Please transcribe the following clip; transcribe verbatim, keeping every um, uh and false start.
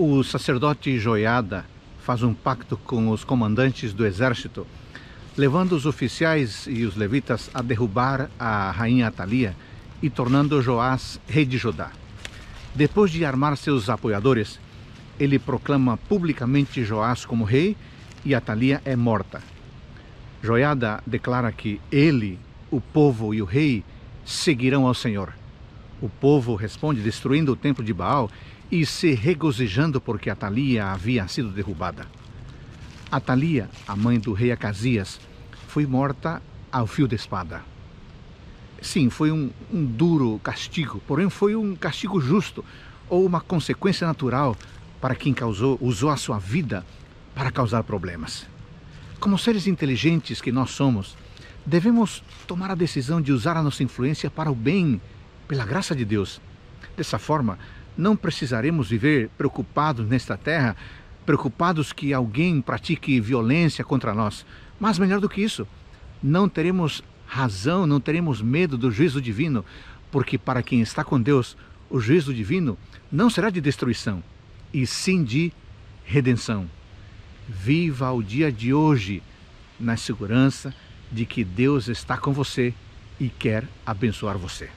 o sacerdote Joiada faz um pacto com os comandantes do exército, levando os oficiais e os levitas a derrubar a rainha Atalia e tornando Joás rei de Judá. Depois de armar seus apoiadores, ele proclama publicamente Joás como rei e Atalia é morta. Joiada declara que ele, o povo e o rei seguirão ao Senhor. O povo responde destruindo o templo de Baal e se regozijando porque Atalia havia sido derrubada. Atalia, a mãe do rei Acasias, foi morta ao fio da espada. Sim, foi um, um duro castigo, porém foi um castigo justo ou uma consequência natural para quem causou, usou a sua vida para causar problemas. Como seres inteligentes que nós somos, devemos tomar a decisão de usar a nossa influência para o bem, pela graça de Deus. Dessa forma, não precisaremos viver preocupados nesta terra, preocupados que alguém pratique violência contra nós. Mas melhor do que isso, não teremos razão, não teremos medo do juízo divino, porque para quem está com Deus, o juízo divino não será de destruição, e sim de redenção. Viva o dia de hoje na segurança de que Deus está com você e quer abençoar você.